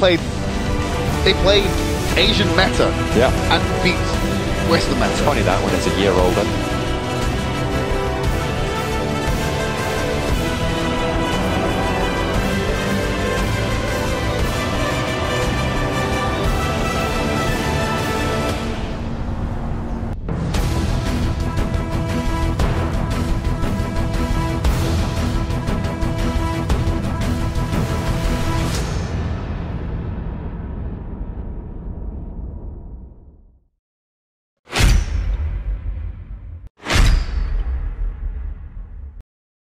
they played Asian meta, yeah, and beat Western meta. It's funny that when it's a year older.